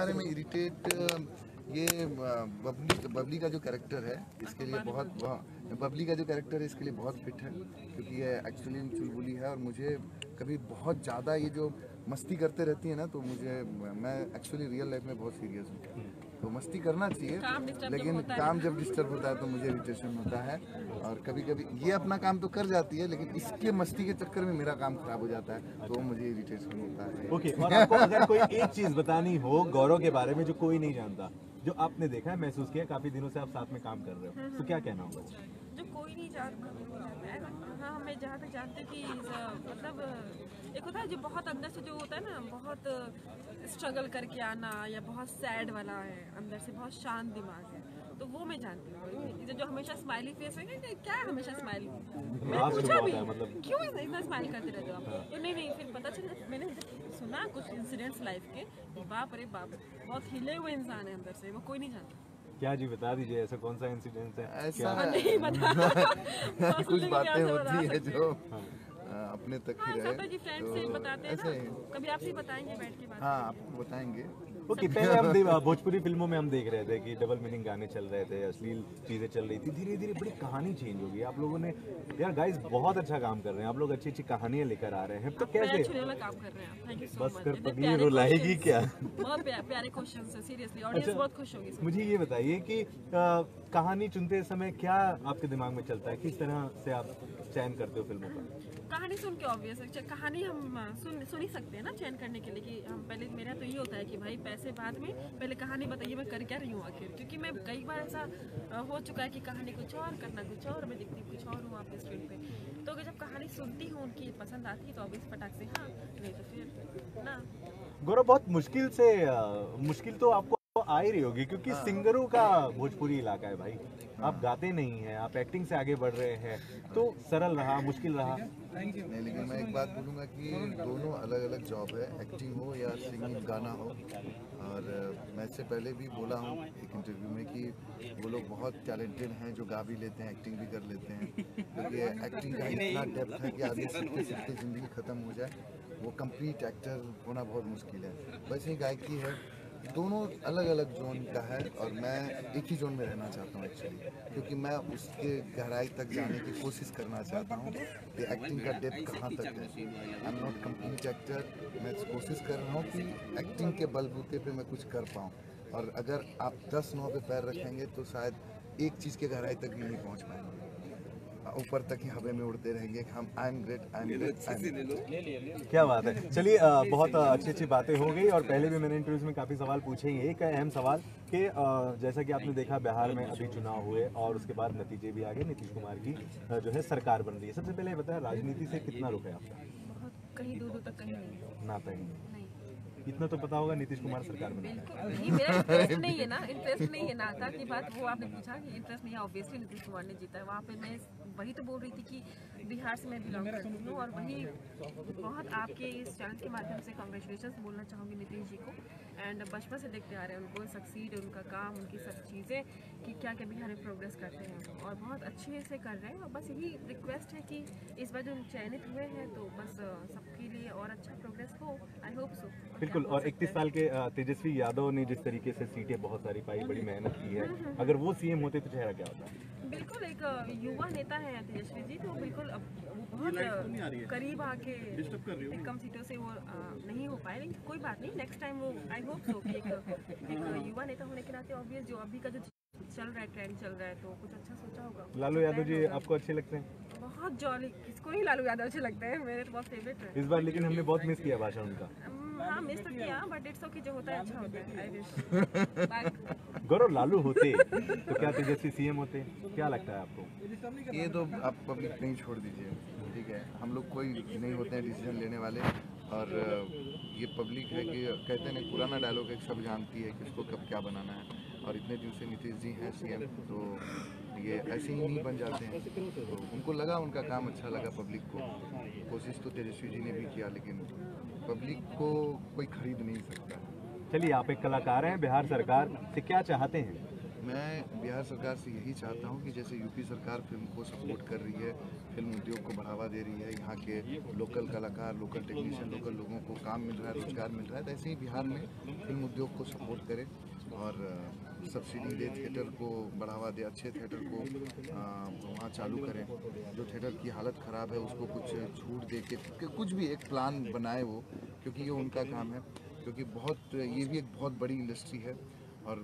बारे में इरिटेट ये बबली का जो कैरेक्टर है इसके लिए इसके लिए बहुत फिट है क्योंकि ये एक्चुअली चुलबुली है और मुझे कभी बहुत ज़्यादा ये जो मस्ती करते रहती है ना तो मैं एक्चुअली रियल लाइफ में बहुत सीरियस हूँ तो मस्ती करना चाहिए लेकिन काम जब डिस्टर्ब होता है तो मुझे इरिटेशन होता है और कभी कभी ये अपना काम तो कर जाती है लेकिन इसके मस्ती के चक्कर में मेरा काम खराब हो जाता है तो मुझे इरिटेशन होता है। ओके, और आपको अगर कोई एक चीज़ बतानी हो गौरव के बारे में जो कोई नहीं जानता, जो आपने देखा है, महसूस किया, काफी दिनों से आप साथ में काम कर रहे हो, तो क्या कहना होगा? जो कोई नहीं जानता, हाँ, हमें जहाँ तक जानते कि मतलब एक होता है जो बहुत अंदर से जो होता है ना, बहुत स्ट्रगल करके आना या बहुत सैड वाला है, अंदर से बहुत शांत दिमाग है, तो वो मैं जानती हूँ। जो हमेशा स्माइली फेस है, क्या हमेशा स्माइल, मैंने पूछा भी क्यों इतना स्माइल करते रहते हो आप, तो नहीं, फिर पता चला, मैंने सुना कुछ इंसिडेंट्स लाइफ के, बाप रे बाप, बहुत हिले हुए इंसान है अंदर से, वो कोई नहीं जानता। क्या जी बता दीजिए, ऐसा कौन सा इंसिडेंट है? ऐसा नहीं बता कुछ बातें होती है जो अपने तक ही रहे, कभी आपसे बताएंगे बैठ के, हाँ आपको बताएंगे। ओके, पहले हम भोजपुरी फिल्मों में हम देख रहे थे कि डबल मीनिंग गाने चल रहे थे, अश्लील चीज़ें चल रही थी, धीरे धीरे बड़ी कहानी चेंज हो गई। आप लोगों ने यार गाइस बहुत अच्छा काम कर रहे हैं, आप लोग अच्छी अच्छी कहानियाँ लेकर आ रहे हैं, तो कैसे काम कर रहे हैं? Thank you so much. बस कर पनीर रुलाएगी क्या, बहुत प्यारे क्वेश्चंस है, सीरियसली ऑडियंस बहुत खुश होगी। मुझे ये बताइए कि कहानी चुनते समय क्या आपके दिमाग में चलता है, किस तरह से आप चयन करते हो फिल्मों का? कहानी सुन के ऑब्वियस है, कहानी हम सुन ही सकते हैं ना चयन करने के लिए, कि हम पहले, मेरा तो ये होता है कि भाई पैसे बाद में, पहले कहानी बताइए मैं कर क्या रही हूँ आखिर, क्योंकि मैं कई बार ऐसा हो चुका है कि कहानी कुछ और, करना कुछ और, मैं दिखती कुछ और हूँ आपके स्क्रीन पे, तो जब कहानी सुनती हूँ उनकी पसंद आती है तो ऑब्वियस फटाक से, हाँ, नहीं तो फिर ना। गौरव, बहुत मुश्किल से मुश्किल तो आपको आ ही रही होगी क्योंकि सिंगरों का भोजपुरी इलाका है भाई, आप गाते नहीं हैं, आप एक्टिंग से आगे बढ़ रहे हैं, तो सरल रहा मुश्किल रहा? नहीं, लेकिन मैं एक बात बोलूँगा कि दोनों अलग अलग जॉब है, एक्टिंग हो या सिंगिंग गाना हो। और मैं इससे पहले भी बोला हूँ एक इंटरव्यू में कि वो लोग बहुत टैलेंटेड हैं जो गा भी लेते हैं, एक्टिंग भी कर लेते हैं, क्योंकि एक्टिंग का इतना डेप्थ है कि आदमी सीखते ज़िंदगी ख़त्म हो जाए, वो कम्प्लीट एक्टर होना बहुत मुश्किल है। वैसे ही गायकी है, दोनों अलग अलग जोन का है और मैं एक ही जोन में रहना चाहता हूँ एक्चुअली, क्योंकि मैं उसके गहराई तक जाने की कोशिश करना चाहता हूँ कि एक्टिंग का डेप्थ कहाँ तक है। I am not complete actor, मैं कोशिश कर रहा हूँ कि एक्टिंग के बलबूते पे मैं कुछ कर पाऊँ, और अगर आप 10 नाव पे पैर रखेंगे तो शायद एक चीज़ के गहराई तक भी नहीं पहुँच पाएंगे, ऊपर तक ही हवा में उड़ते रहेंगे कि हम आई एम ग्रेट। क्या बात है। चलिए, बहुत अच्छी अच्छी बातें हो गई और पहले भी मैंने इंटरव्यूज में काफ़ी सवाल पूछे ही। एक अहम सवाल कि जैसा कि आपने देखा बिहार में अभी चुनाव हुए और उसके बाद नतीजे भी आ गए, नीतीश कुमार की जो है सरकार बन रही है, सबसे पहले बताया राजनीति से कितना रुक है आपका? कहीं दूर तक कहीं नहीं ना, कहीं इतना तो पता होगा नीतीश कुमार सरकार में। नहीं, मेरा इंटरेस्ट नहीं है ना, इंटरेस्ट नहीं है ना था कि बात, वो आपने पूछा कि इंटरेस्ट नहीं है, ऑब्वियसली नीतीश कुमार ने जीता है वहाँ पे। मैं वही तो बोल रही थी कि बिहार से मैं बिलोंग करती हूँ और वही बहुत आपके इस चैनल के माध्यम से कॉन्ग्रेचुलेशन बोलना चाहूँगी नीतीश जी को। एंड बचपन से देखते आ रहे हैं उनको सक्सीड, उनका काम, उनकी सब चीज़ें कि क्या क्या बिहार में प्रोग्रेस करते हैं और बहुत अच्छे से कर रहे हैं। और बस यही रिक्वेस्ट है कि इस बार जो चयनित हुए हैं तो बस सबके लिए और अच्छा प्रोग्रेस हो, आई होप सो। बिल्कुल, और 31 साल के तेजस्वी यादव ने जिस तरीके से सीटें बहुत सारी पाई, बड़ी मेहनत की है, अगर वो सीएम होते तो चेहरा क्या होता? बिल्कुल, एक युवा नेता है तेजस्वी जी, तो बिल्कुल बहुत करीब आके कम सीटों से वो नहीं हो पाए, लेकिन कोई बात नहीं, नेक्स्ट टाइम वो आई होप सो कि एक युवा नेता होने के नाते ऑब्वियस जो अभी का जो चल रहा है, ट्रेंड चल रहा है, तो कुछ अच्छा सोचा होगा। लालू यादव जी आपको अच्छे लगते हैं? बहुत जॉली, किसको नहीं लालू यादव अच्छे लगते हैं, मेरे तो बहुत फेवरेट है। इस बार लेकिन हमने बहुत मिस किया भाषण उनका। हाँ, मिस तो किया, बट इट्स ओके, जो होता है अच्छा होता है, आई विश। गौरव, लालू होते तो क्या तेजस्वी सीएम होते, क्या लगता है आपको? ये तो आप पब्लिक नहीं छोड़ दीजिए, ठीक है, हम लोग कोई नहीं होते हैं डिसीजन लेने वाले, और ये पब्लिक है कि कहते हैं पुराना डायलॉग है, सब जानती है कि उसको कब क्या बनाना है, और इतने दिन से नीतीश जी हैं सीएम, तो ये ऐसे ही नहीं बन जाते हैं, तो उनको लगा, उनका काम अच्छा लगा पब्लिक को। कोशिश तो तेजस्वी जी ने भी किया लेकिन पब्लिक को कोई खरीद नहीं सकता। चलिए, आप एक कलाकार हैं, बिहार सरकार से क्या चाहते हैं? मैं बिहार सरकार से यही चाहता हूं कि जैसे यूपी सरकार फिल्म को सपोर्ट कर रही है, फिल्म उद्योग को बढ़ावा दे रही है, यहाँ के लोकल कलाकार, लोकल टेक्नीशियन, लोकल लोगों को काम मिल रहा है, रोजगार मिल रहा है, तो ऐसे ही बिहार में फिल्म उद्योग को सपोर्ट करें और सब्सिडी दे, थिएटर को बढ़ावा दे, अच्छे थिएटर को वहाँ चालू करें। जो थिएटर की हालत ख़राब है उसको कुछ छूट दे के कुछ भी एक प्लान बनाए वो, क्योंकि ये उनका काम है, क्योंकि बहुत ये भी एक बहुत बड़ी इंडस्ट्री है और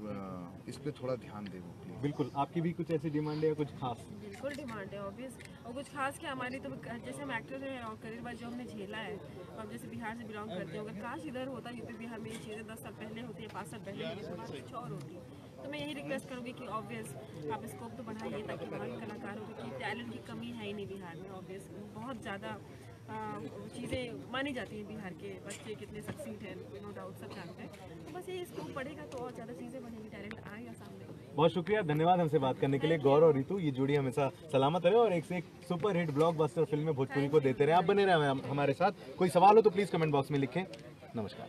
इस पे थोड़ा ध्यान दें वो। बिल्कुल, आपकी भी कुछ ऐसी डिमांड है कुछ खास? बिल्कुल डिमांड है ऑब्वियस, और कुछ खास क्या हमारी, तो जैसे हम एक्टर्स हैं और करियर बार जो हमने झेला है, हम जैसे बिहार से बिलोंग करते हैं, अगर काश इधर होता यूपी बिहार में ये चीज़ें 10 साल पहले होती है, 5 साल पहले कुछ और होती, तो मैं यही रिक्वेस्ट करूँगी कि ऑब्वियस आप स्कोप तो बढ़ाइए ताकि हमारे कलाकारों की टैलेंट की कमी है ही नहीं बिहार में। ऑब्वियस बहुत ज़्यादा चीज़ें मानी जाती हैं, बिहार के बच्चे कितने सक्सीड हैं, नो डाउट सब जानते हैं, तो बस ये स्कोप बढ़ेगा तो और ज़्यादा चीज़ें बनेंगी, टैलेंट आएगा सामने। बहुत शुक्रिया, धन्यवाद हमसे बात करने के लिए। गौरव और रितु, ये जोड़ी हमेशा सलामत रहे और एक से एक सुपर हिट ब्लॉकबस्टर फिल्म में भोजपुरी को देते रहे। आप बने रहे हमारे साथ। कोई सवाल हो तो प्लीज़ कमेंट बॉक्स में लिखें। नमस्कार।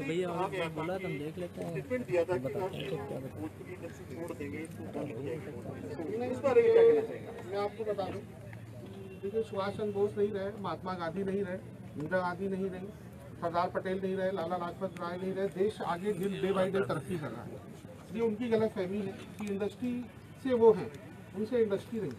भैया बोला तो हम देख लेते हैं, मैं आपको बता दूं, देखिए सुभाष चंद्र बोस नहीं रहे, महात्मा गांधी नहीं रहे, इंदिरा गांधी नहीं रही, सरदार पटेल नहीं रहे, लाला लाजपत राय नहीं रहे, देश आगे डे बाई डे तरक्की कर रहा है। ये उनकी गलतफहमी है कि इंडस्ट्री से वो हैं, उनसे इंडस्ट्री नहीं है।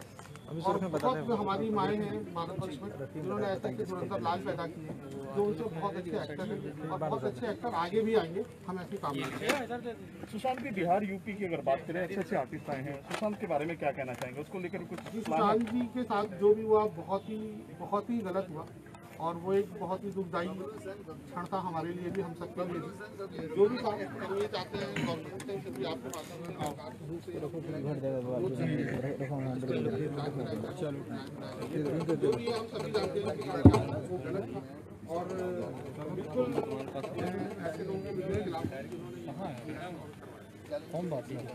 और बहुत हमारी माएँ हैं भारतवर्ष में, जिन्होंने ऐसे सुरंदर लाल पैदा किए, जो उनसे बहुत अच्छे एक्टर हैं और बहुत अच्छे एक्टर आगे भी आएंगे, हम ऐसी काम करेंगे। सुशांत भी बिहार यूपी की अगर बात करें, अच्छे अच्छे आर्टिस्ट आए हैं, सुशांत के बारे में क्या कहना चाहेंगे, उसको लेकर कुछ? सुशांत जी के साथ जो भी हुआ बहुत ही गलत हुआ और वो एक बहुत ही दुखदायी क्षण था हमारे लिए भी, हम सबके लिए। जो भी काम करना चाहते हैं गवर्नमेंट से भी आपको और बिल्कुल ऐसे लोगों के खिलाफ कौन बात करें।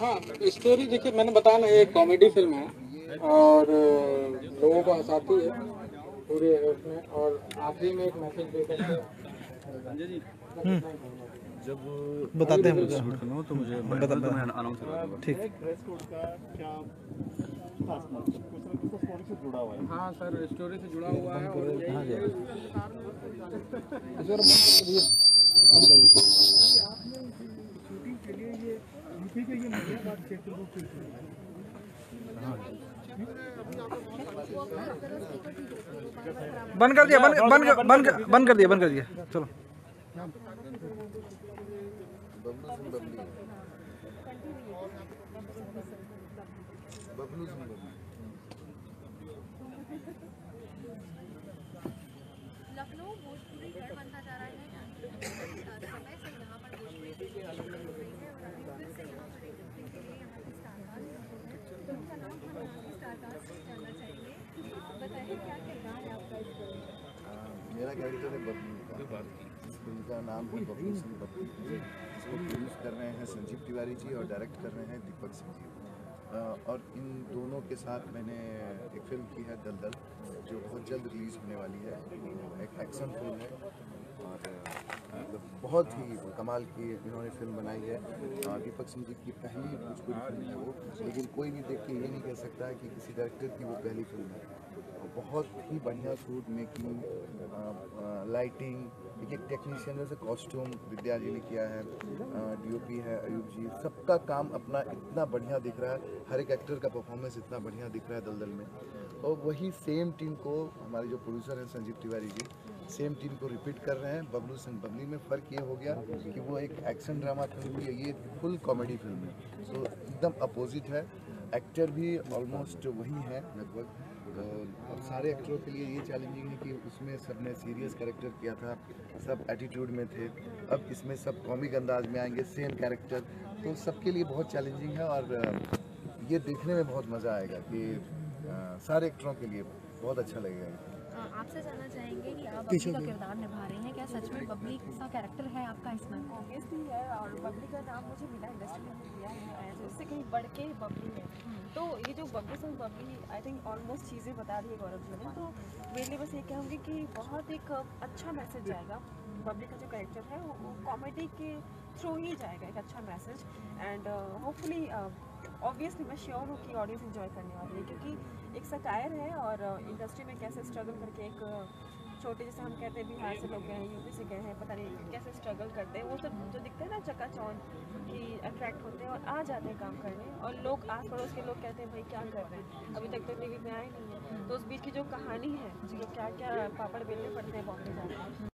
हाँ, स्टोरी देखिए मैंने बताया ना, ये कॉमेडी फिल्म है और लोगों को हंसाती है पूरे उसमें, और आखिरी में एक मैसेज देकर जब बताते हैं तो मुझे बताता, ठीक है। ड्रेस कोड का क्या स्टोरी से जुड़ा हुआ है? हाँ सर, स्टोरी से जुड़ा हुआ है और शूटिंग के लिए ये यूपी के ये मुरादाबाद क्षेत्र को बंद कर दिया। चलो, बबलू सिंह बबली लखनऊ भोजपुरी घर बनता जा रहा है, समय से यहाँ पर भोजपुरी मेरा कैरेक्टर है बबलू का, नाम है बबलू सिंह बबली। इसको प्रोड्यूस कर रहे हैं संजीव तिवारी जी और डायरेक्ट कर रहे हैं दीपक सिंह जी, और इन दोनों के साथ मैंने एक फिल्म की है दलदल, जो बहुत जल्द रिलीज़ होने वाली है। एक एक्शन फिल्म है और बहुत ही कमाल की इन्होंने फिल्म बनाई है। दीपक सिंह जी की पहली भोजपुरी फिल्म है वो, लेकिन कोई भी देख के ये नहीं कह सकता है कि किसी डायरेक्टर की वो पहली फिल्म है। बहुत ही बढ़िया शूट, मेकिंग, लाइटिंग, एक टेक्नीशियन जैसे कॉस्ट्यूम विद्या जी ने किया है, DOP है अयूब जी, सबका काम अपना इतना बढ़िया दिख रहा है, हर एक एक्टर का परफॉर्मेंस इतना बढ़िया दिख रहा है दलदल में। और वही सेम टीम को हमारे जो प्रोड्यूसर हैं संजीव तिवारी जी, सेम टीम को रिपीट कर रहे हैं बबलू सिंह बबली में। फ़र्क ये हो गया कि वो एक एक्शन ड्रामा फिल्म है, ये फुल कॉमेडी फिल्म है, तो एकदम अपोजिट है। एक्टर भी ऑलमोस्ट वही है लगभग, अब सारे एक्टरों के लिए ये चैलेंजिंग है कि उसमें सबने सीरियस कैरेक्टर किया था, सब एटीट्यूड में थे, अब इसमें सब कॉमिक अंदाज में आएंगे, सेम कैरेक्टर, तो सबके लिए बहुत चैलेंजिंग है और ये देखने में बहुत मज़ा आएगा कि सारे एक्टरों के लिए बहुत अच्छा लगेगा। आपसे जानना चाहेंगे कि आप बबली का किरदार निभा रहे हैं, क्या सच में बबली का कैरेक्टर है आपका इसमें? ऑब्वियसली है, और बबली का नाम मुझे मिला इंडस्ट्री में मिला है, उससे कहीं बढ़ के बबली है। तो ये जो बबलू संग बबली, आई थिंक ऑलमोस्ट चीज़ें बता दी है गौरव जी ने, तो मेरे लिए बस ये कहूँगी कि बहुत एक अच्छा मैसेज आएगा। बबली का जो कैरेक्टर है वो कॉमेडी के थ्रू ही जाएगा, एक अच्छा मैसेज, एंड होपफुली ऑब्वियसली मैं श्योर हूँ कि ऑडियंस एंजॉय करने वाली है, क्योंकि एक सटायर है और इंडस्ट्री में कैसे स्ट्रगल करके एक छोटे, जैसे हम कहते हैं बिहार से लोग गए हैं, यूपी से गए हैं, पता नहीं कैसे स्ट्रगल करते हैं, वो सब जो दिखते हैं ना चकाचौंध कि अट्रैक्ट होते हैं और आ जाते हैं काम करने, और लोग आस पड़ोस के लोग कहते हैं भाई क्या कर रहे हैं, अभी तक तो टीवी में आए नहीं है, तो उस बीच की जो कहानी है, जो क्या क्या पापड़ बेलने पड़ते हैं बॉम्बे जाने,